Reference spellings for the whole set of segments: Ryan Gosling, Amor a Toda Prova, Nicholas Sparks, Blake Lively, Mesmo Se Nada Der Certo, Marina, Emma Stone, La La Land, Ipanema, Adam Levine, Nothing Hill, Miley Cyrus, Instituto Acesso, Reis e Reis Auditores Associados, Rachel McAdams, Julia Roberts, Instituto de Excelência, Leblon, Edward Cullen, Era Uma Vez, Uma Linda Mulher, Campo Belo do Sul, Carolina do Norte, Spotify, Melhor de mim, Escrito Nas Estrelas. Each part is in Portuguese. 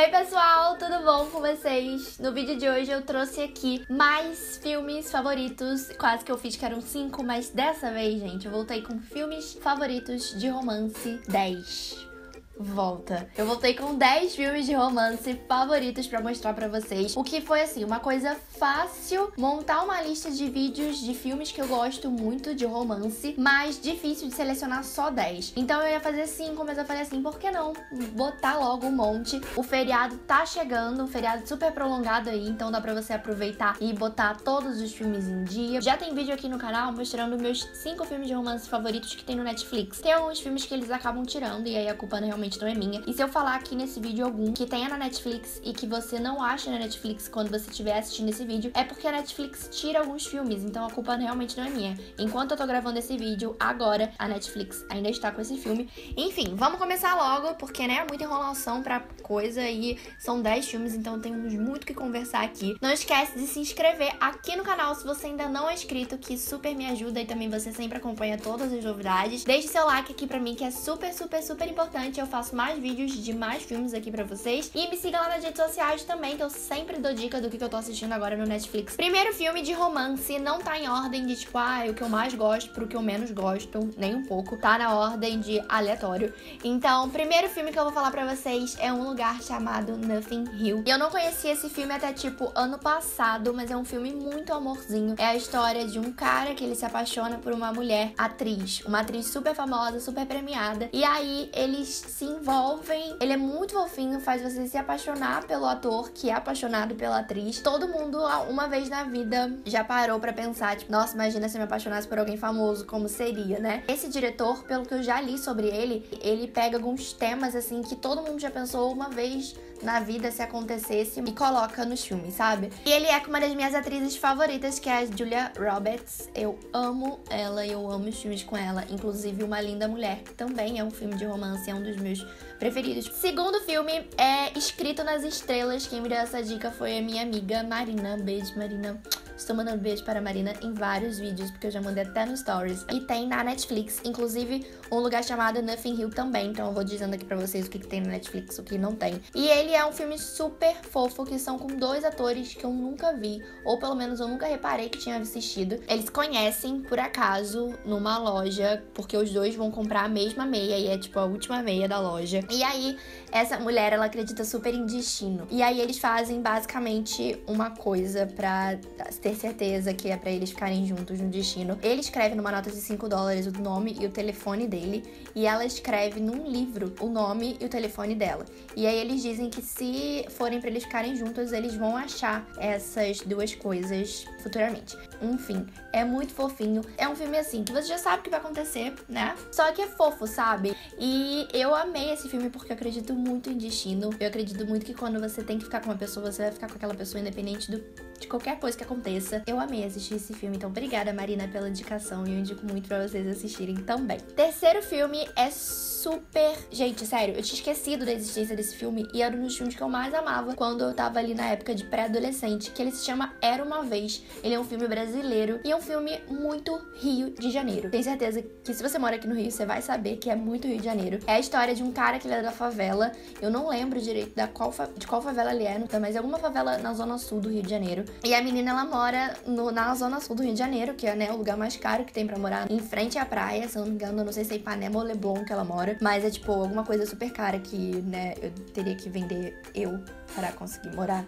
Oi pessoal, tudo bom com vocês? No vídeo de hoje eu trouxe aqui mais filmes favoritos, quase que eu fiz que eram 5, mas dessa vez, gente, eu voltei com filmes favoritos de romance 10. Volta. Eu voltei com 10 filmes de romance favoritos pra mostrar pra vocês. O que foi, assim, uma coisa fácil montar uma lista de vídeos de filmes que eu gosto muito de romance, mas difícil de selecionar só 10. Então eu ia fazer 5, mas eu falei assim, por que não botar logo um monte? O feriado tá chegando, um feriado super prolongado aí, então dá pra você aproveitar e botar todos os filmes em dia. Já tem vídeo aqui no canal mostrando meus 5 filmes de romance favoritos que tem no Netflix. Tem alguns filmes que eles acabam tirando e aí a culpa realmente não é minha. E se eu falar aqui nesse vídeo algum que tenha na Netflix e que você não acha na Netflix quando você estiver assistindo esse vídeo, é porque a Netflix tira alguns filmes, então a culpa realmente não é minha. Enquanto eu tô gravando esse vídeo, agora a Netflix ainda está com esse filme. Enfim, vamos começar logo, porque, né, é muita enrolação pra coisa e são 10 filmes, então temos muito que conversar aqui. Não esquece de se inscrever aqui no canal se você ainda não é inscrito, que super me ajuda e também você sempre acompanha todas as novidades. Deixe seu like aqui pra mim, que é super, super, super importante. Eu faço mais vídeos de mais filmes aqui pra vocês. E me siga lá nas redes sociais também, que eu sempre dou dica do que eu tô assistindo agora no Netflix. Primeiro filme de romance, não tá em ordem de tipo, ah, o que eu mais gosto pro que eu menos gosto, nem um pouco. Tá na ordem de aleatório. Então, primeiro filme que eu vou falar pra vocês é um lugar chamado Nothing Hill. E eu não conhecia esse filme até tipo ano passado, mas é um filme muito amorzinho. É a história de um cara que ele se apaixona por uma mulher atriz. Uma atriz super famosa, super premiada. E aí, eles se envolvem. Ele é muito fofinho, faz você se apaixonar pelo ator, que é apaixonado pela atriz. Todo mundo, uma vez na vida, já parou pra pensar, tipo, nossa, imagina se eu me apaixonasse por alguém famoso, como seria, né? Esse diretor, pelo que eu já li sobre ele, ele pega alguns temas, assim, que todo mundo já pensou uma vez na vida se acontecesse e coloca nos filmes, sabe? E ele é com uma das minhas atrizes favoritas, que é a Julia Roberts. Eu amo ela e eu amo os filmes com ela, inclusive Uma Linda Mulher, que também é um filme de romance, é um dos meus preferidos. Segundo filme é Escrito Nas Estrelas. Quem me deu essa dica foi a minha amiga Marina. Beijo, Marina. Estou mandando beijo para a Marina em vários vídeos, porque eu já mandei até no Stories. E tem na Netflix, inclusive, um lugar chamado Nothing Hill também. Então eu vou dizendo aqui pra vocês o que tem na Netflix, o que não tem. E ele é um filme super fofo, que são com dois atores que eu nunca vi, ou pelo menos eu nunca reparei que tinha assistido. Eles conhecem, por acaso, numa loja, porque os dois vão comprar a mesma meia, e é tipo a última meia da loja. E aí, essa mulher, ela acredita super em destino. E aí eles fazem, basicamente, uma coisa pra ter certeza que é pra eles ficarem juntos no destino. Ele escreve numa nota de $5 o nome e o telefone dele, e ela escreve num livro o nome e o telefone dela. E aí eles dizem que se forem pra eles ficarem juntos, eles vão achar essas duas coisas futuramente. Enfim, é muito fofinho. É um filme assim, que você já sabe o que vai acontecer, né? Só que é fofo, sabe? E eu amei esse filme porque eu acredito muito em destino. Eu acredito muito que quando você tem que ficar com uma pessoa, você vai ficar com aquela pessoa independente de qualquer coisa que aconteça. Eu amei assistir esse filme, então obrigada, Marina, pela indicação, e eu indico muito pra vocês assistirem também. Terceiro filme é super... Gente, sério, eu tinha esquecido da existência desse filme, e era um dos filmes que eu mais amava quando eu tava ali na época de pré-adolescente, que ele se chama Era Uma Vez. Ele é um filme brasileiro e é um filme muito Rio de Janeiro. Tenho certeza que se você mora aqui no Rio, você vai saber que é muito Rio de Janeiro. É a história de um cara que ele é da favela. Eu não lembro direito de qual favela ele é, mas é alguma favela na zona sul do Rio de Janeiro. E a menina, ela mora na zona sul do Rio de Janeiro, que é, né, o lugar mais caro que tem pra morar, em frente à praia. Se eu não me engano, eu não sei se é Ipanema ou Leblon que ela mora, mas é tipo alguma coisa super cara que, né, eu teria que vender eu para conseguir morar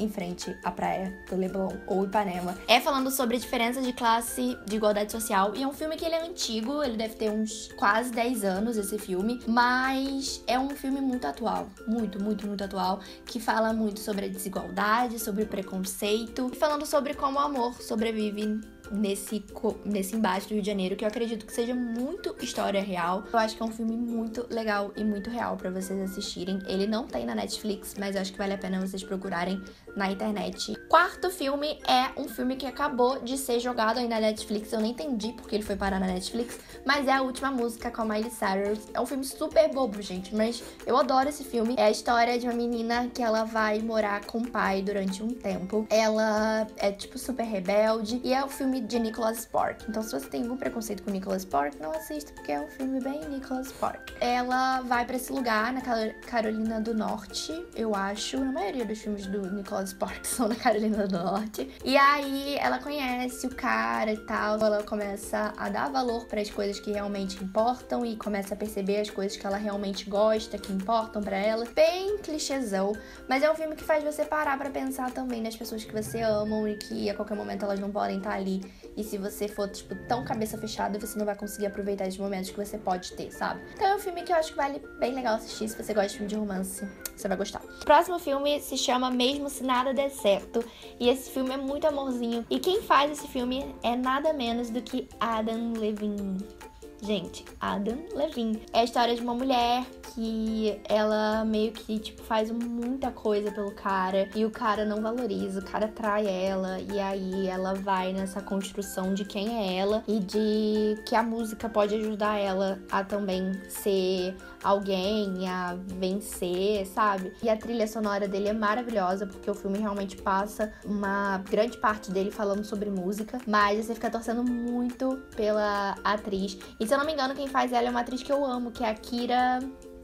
em frente à praia do Leblon ou Ipanema. É falando sobre diferença de classe, de igualdade social, e é um filme que ele é antigo, ele deve ter uns quase 10 anos, esse filme, mas é um filme muito atual, muito, muito, muito atual, que fala muito sobre a desigualdade, sobre o preconceito, e falando sobre como o amor sobrevive nesse embate do Rio de Janeiro, que eu acredito que seja muito história real. Eu acho que é um filme muito legal e muito real pra vocês assistirem. Ele não tem na Netflix, mas eu acho que vale a pena vocês procurarem na internet. Quarto filme é um filme que acabou de ser jogado aí na Netflix. Eu nem entendi porque ele foi parar na Netflix, mas é A Última Música, com a Miley Cyrus. É um filme super bobo, gente, mas eu adoro esse filme. É a história de uma menina que ela vai morar com o pai durante um tempo. Ela é, tipo, super rebelde, e é um filme filme de Nicholas Sparks. Então, se você tem algum preconceito com Nicholas Sparks, não assista, porque é um filme bem Nicholas Sparks. Ela vai pra esse lugar, na Carolina do Norte, eu acho. Na maioria dos filmes do Nicholas Sparks são na Carolina do Norte. E aí, ela conhece o cara e tal. Ela começa a dar valor para as coisas que realmente importam e começa a perceber as coisas que ela realmente gosta, que importam pra ela. Bem clichêzão, mas é um filme que faz você parar pra pensar também nas pessoas que você ama e que a qualquer momento elas não podem estar ali. E se você for, tipo, tão cabeça fechada, você não vai conseguir aproveitar os momentos que você pode ter, sabe? Então é um filme que eu acho que vale bem legal assistir. Se você gosta de filme de romance, você vai gostar. O próximo filme se chama Mesmo Se Nada Der Certo. E esse filme é muito amorzinho. E quem faz esse filme é nada menos do que Adam Levine. Gente, Adam Levine. É a história de uma mulher que ela meio que, tipo, faz muita coisa pelo cara. E o cara não valoriza, o cara trai ela. E aí ela vai nessa construção de quem é ela e de que a música pode ajudar ela a também ser alguém, a vencer, sabe? E a trilha sonora dele é maravilhosa, porque o filme realmente passa uma grande parte dele falando sobre música. Mas você fica torcendo muito pela atriz. E se eu não me engano, quem faz ela é uma atriz que eu amo, que é a Kira...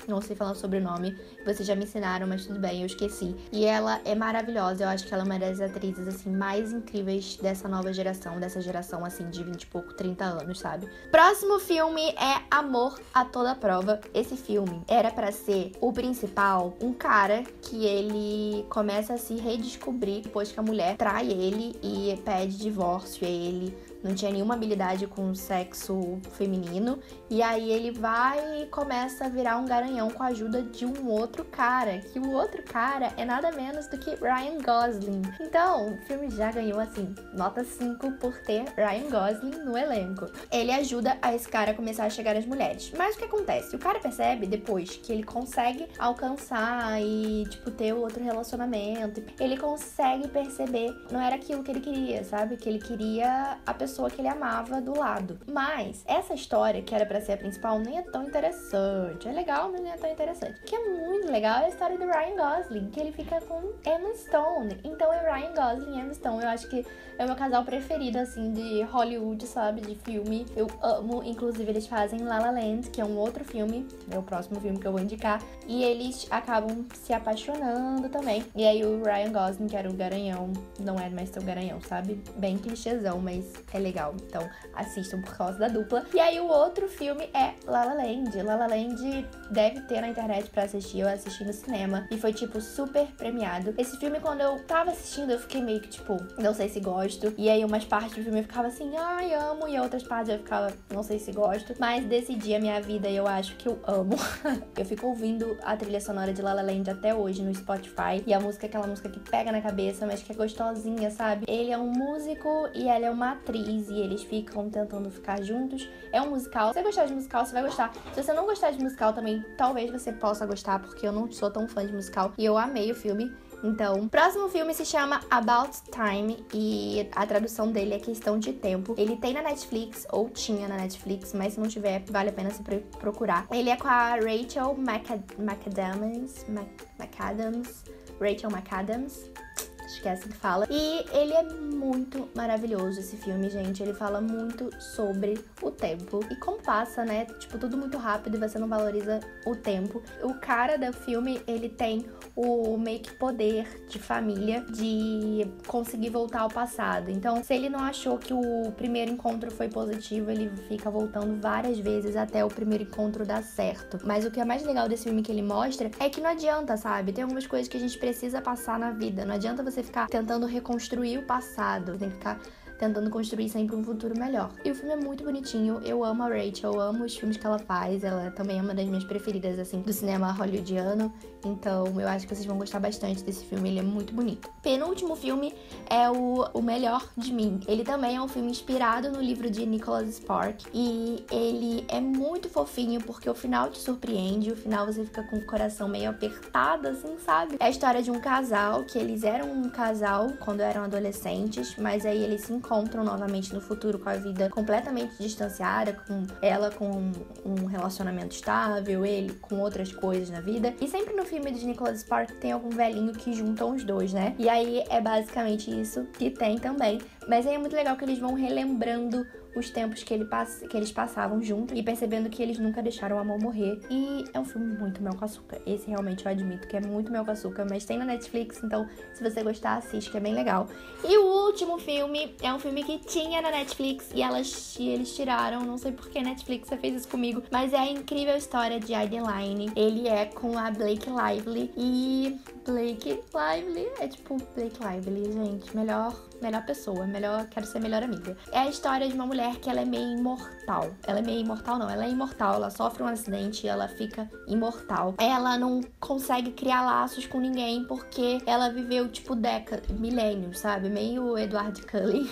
Não sei falar sobre o nome, vocês já me ensinaram, mas tudo bem, eu esqueci. E ela é maravilhosa, eu acho que ela é uma das atrizes, assim, mais incríveis dessa nova geração, dessa geração, assim, de 20 e pouco, 30 anos, sabe? Próximo filme é Amor a Toda Prova. Esse filme era pra ser o principal, um cara que ele começa a se redescobrir depois que a mulher trai ele e pede divórcio a ele. Não tinha nenhuma habilidade com o sexo feminino. E aí ele vai e começa a virar um garanhão com a ajuda de um outro cara. Que o outro cara é nada menos do que Ryan Gosling. Então, o filme já ganhou, assim, nota 5 por ter Ryan Gosling no elenco. Ele ajuda a esse cara a começar a chegar às mulheres. Mas o que acontece? O cara percebe depois que ele consegue alcançar e, tipo, ter outro relacionamento. Ele consegue perceber, não era aquilo que ele queria, sabe? Que ele queria a pessoa que ele amava do lado. Mas essa história, que era pra ser a principal, nem é tão interessante. É legal, mas nem é tão interessante. O que é muito legal é a história do Ryan Gosling, que ele fica com Emma Stone. Então é Ryan Gosling e Emma Stone. Eu acho que é o meu casal preferido, assim, de Hollywood, sabe? De filme. Eu amo. Inclusive, eles fazem La La Land, que é um outro filme. É o próximo filme que eu vou indicar. E eles acabam se apaixonando também. E aí o Ryan Gosling, que era o garanhão, não era mais tão garanhão, sabe? Bem clichêzão, mas é legal, então assistam por causa da dupla. E aí o outro filme é La La Land. La La Land deve ter na internet pra assistir, eu assisti no cinema e foi, tipo, super premiado. Esse filme, quando eu tava assistindo, eu fiquei meio que, tipo, não sei se gosto. E aí umas partes do filme eu ficava assim, ai, amo. E outras partes eu ficava, não sei se gosto. Mas decidi a minha vida e eu acho que eu amo. Eu fico ouvindo a trilha sonora de La La Land até hoje no Spotify. E a música é aquela música que pega na cabeça, mas que é gostosinha, sabe? Ele é um músico e ela é uma atriz. E eles ficam tentando ficar juntos. É um musical. Se você gostar de musical, você vai gostar. Se você não gostar de musical também, talvez você possa gostar, porque eu não sou tão fã de musical. E eu amei o filme. Então, o próximo filme se chama About Time e a tradução dele é Questão de Tempo. Ele tem na Netflix, ou tinha na Netflix, mas se não tiver, vale a pena se procurar. Ele é com a Rachel McAdams. Rachel McAdams. Acho que é assim que fala. E ele é muito maravilhoso, esse filme, gente. Ele fala muito sobre o tempo e como passa, né? Tipo, tudo muito rápido e você não valoriza o tempo. O cara do filme, ele tem o meio que poder de família de conseguir voltar ao passado. Então, se ele não achou que o primeiro encontro foi positivo, ele fica voltando várias vezes até o primeiro encontro dar certo. Mas o que é mais legal desse filme que ele mostra é que não adianta, sabe? Tem algumas coisas que a gente precisa passar na vida. Não adianta você ficar tentando reconstruir o passado. Tem que ficar tentando construir sempre um futuro melhor. E o filme é muito bonitinho, eu amo a Rachel, eu amo os filmes que ela faz, ela também é uma das minhas preferidas, assim, do cinema hollywoodiano, então eu acho que vocês vão gostar bastante desse filme, ele é muito bonito. Penúltimo filme é o Melhor de Mim. Ele também é um filme inspirado no livro de Nicholas Sparks e ele é muito fofinho porque o final te surpreende, o final você fica com o coração meio apertado, assim, sabe? É a história de um casal, que eles eram um casal quando eram adolescentes, mas aí eles se encontram novamente no futuro com a vida completamente distanciada, com ela com um relacionamento estável, ele com outras coisas na vida. E sempre no filme de Nicholas Sparks tem algum velhinho que juntam os dois, né? E aí é basicamente isso que tem também. Mas aí é muito legal que eles vão relembrando os tempos que eles passavam juntos e percebendo que eles nunca deixaram o amor morrer. E é um filme muito mel com açúcar. Esse realmente eu admito que é muito mel com açúcar, mas tem na Netflix, então se você gostar, assiste, que é bem legal. E o último filme é um filme que tinha na Netflix e eles tiraram, não sei por que Netflix fez isso comigo, mas é a incrível história de Aideline. Ele é com a Blake Lively e... Blake Lively é tipo Blake Lively, gente, melhor pessoa, quero ser melhor amiga. É a história de uma mulher que ela é imortal, ela sofre um acidente e ela fica imortal. Ela não consegue criar laços com ninguém porque ela viveu tipo décadas, milênios, sabe? Meio Edward Cullen,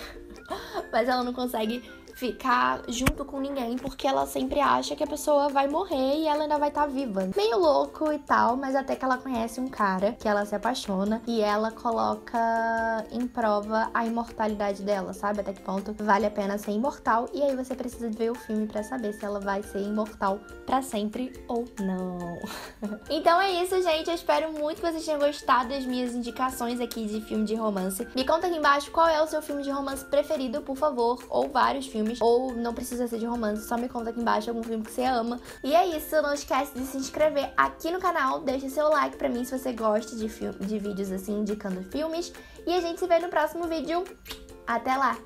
mas ela não consegue ficar junto com ninguém porque ela sempre acha que a pessoa vai morrer e ela ainda vai estar viva. Meio louco e tal, mas até que ela conhece um cara que ela se apaixona e ela coloca em prova a imortalidade dela, sabe? Até que ponto vale a pena ser imortal. E aí você precisa ver o filme pra saber se ela vai ser imortal pra sempre ou não. Então é isso, gente. Eu espero muito que vocês tenham gostado das minhas indicações aqui de filme de romance. Me conta aqui embaixo qual é o seu filme de romance preferido, por favor, ou vários filmes. Ou não precisa ser de romance, só me conta aqui embaixo algum filme que você ama. E é isso, não esquece de se inscrever aqui no canal, deixa seu like pra mim se você gosta de vídeos assim, indicando filmes. E a gente se vê no próximo vídeo. Até lá!